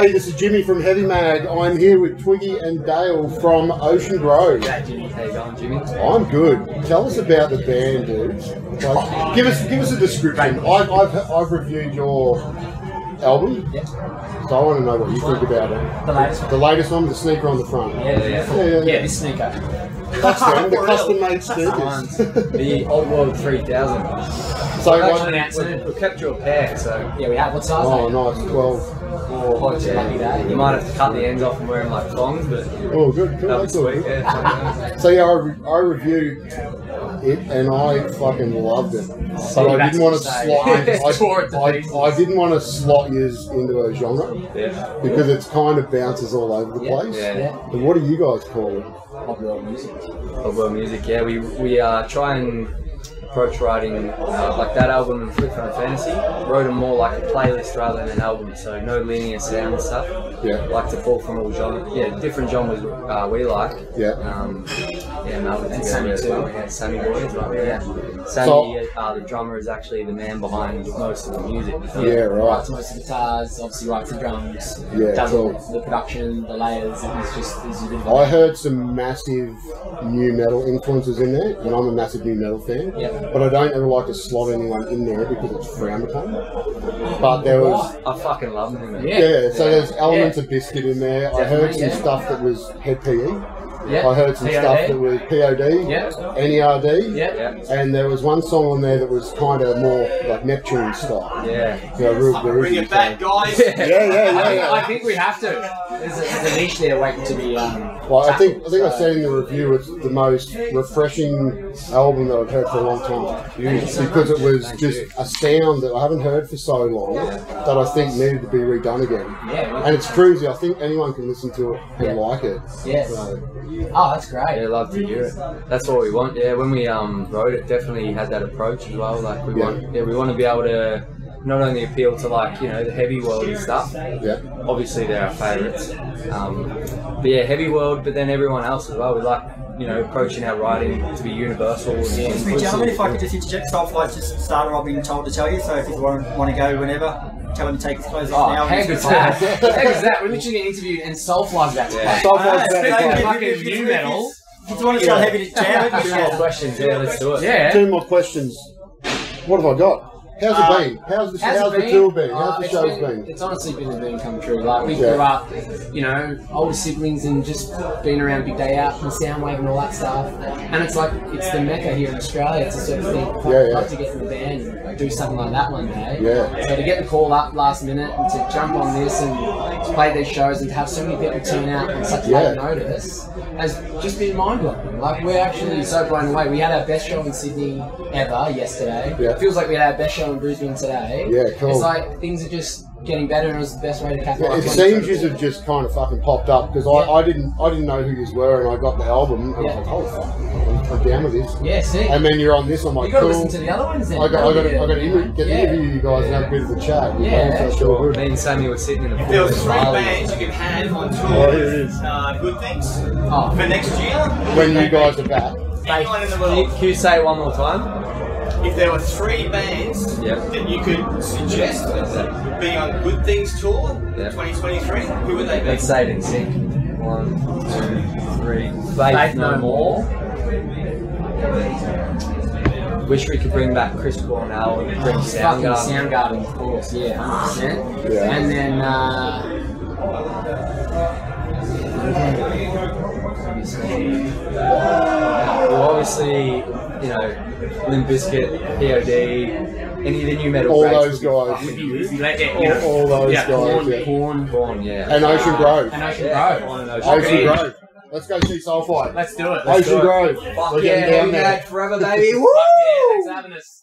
Hey, this is Jimmy from Heavy Mag. I'm here with Twiggy and Dale from Ocean Grove. Yeah, Jimmy. How you going, Jimmy? I'm good. Tell us about the band, dudes. Like, give us a description. I've reviewed your album, yeah. So I want to know what you think about it. The latest one with the sneaker on the front. Yeah, this sneaker. Custom, the custom-made sneakers. The Old World 3000. So we've kept you a pair, so yeah, we have. What size? Oh, nice, 12. Oh, lucky day. You might have to cut the ends off and wear them like thongs, but oh, good. Cool. Yeah. So yeah, I reviewed it and I fucking loved it. So but I didn't want to slot. I didn't want to slot you into a genre, yeah, because it's kind of bounces all over the place. Yeah. And what do you guys call it? Old world music. Old world music, yeah. We try and approach writing like that album in Flip Fun Fantasy. Wrote them more like a playlist rather than an album, so no linear sound and stuff. Yeah. Like to fall from all genres. Yeah, different genres we like. Yeah. And Sammy too. We had Sammy Boy as well. Yeah. Sammy, the drummer, is actually the man behind most of the music. Yeah, right. Writes most of the guitars, obviously writes the drums. Yeah. Does the production, the layers. It's just. It's a bit of a... I heard some massive new metal influences in there, and I'm a massive new metal fan. Yeah. But I don't ever like to slot anyone in there because it's frowned upon. But there was... I fucking love them, man. Yeah, so there's elements of Bizkit in there. Definitely, I heard some stuff that was Head PE. Yeah. I heard some stuff that was POD, NERD, and there was one song on there that was kind of more like Neptune style. Yeah. You know, bring it back, guys! I think we have to. There's a niche there waiting to be... well, I think I said in the review it's the most refreshing album that I've heard for a long time. Because it was just a sound that I haven't heard for so long that I think needed to be redone again. Yeah. And it's cruisy. I think anyone can listen to it and like it. Yes. So, oh, that's great. Yeah, love to hear it. That's what we want. Yeah, when we wrote it, definitely had that approach as well. Like we want to be able to not only appeal to like, you know, the heavy world and stuff. Yeah. Obviously they're our favourites. But yeah, heavy world, but then everyone else as well. We like, you know, approaching our writing to be universal. Gentlemen, if I could just interject, Soulfly just started. I've been told to tell you. So if you want to go whenever. Tell him to take his clothes off now. How good's that? We literally interviewed and Soulfly's that. Yeah. Soulfly's that. Fucking new metal. If you want to tell Heavy to jam it, 2 more questions. Yeah, let's do it. Yeah. 2 more questions. What have I got? How's it been? How's the tour been? How's the show been? It's honestly been a dream come true. Like, we grew up, you know, older siblings and just been around Big Day Out and Soundwave and all that stuff. And it's like, it's the mecca here in Australia. It's a sort of thing. I'd love to get in the band and like, do something like that one day. Yeah. So to get the call up last minute and to jump on this and to play these shows and to have so many people tune out on such late notice has just been mind-blowing. Like, we're actually so blown away. We had our best show in Sydney ever yesterday. Yeah. It feels like we had our best show in Brisbane today. Yeah, cool. It's like things are just getting better, and it was the best way to capitalize. Yeah, it seems you have just kind of fucking popped up because I didn't know who you were, and I got the album, and I was like, oh fuck, I'm down with this. Yeah, see. And then you're on this, I'm like, you got to listen to the other ones then. I got to interview you guys and have a bit of a chat. Yeah, sure. Me and Sammy were sitting in the. If there was 3 bands you could have on tour, Good Things for next year. When you guys are back, can you say one more time? If there were 3 bands that you could suggest that be on Good Things Tour 2023, who would they be? Let's say it in sync. 1, 2, 3. Faith No More. Wish we could bring back Chris Cornell and bring Soundgarden, of course, 100%. Yeah. And then. Well, obviously. You know, Limp Bizkit, POD, any of the new metal. All those guys. Corn. Yeah. And Ocean Grove. Ocean Grove. Let's go see Soulfly. Let's do it. Ocean Grove. Fuck yeah, Heavy Mag forever, baby. Woo! Yeah, thanks for having us.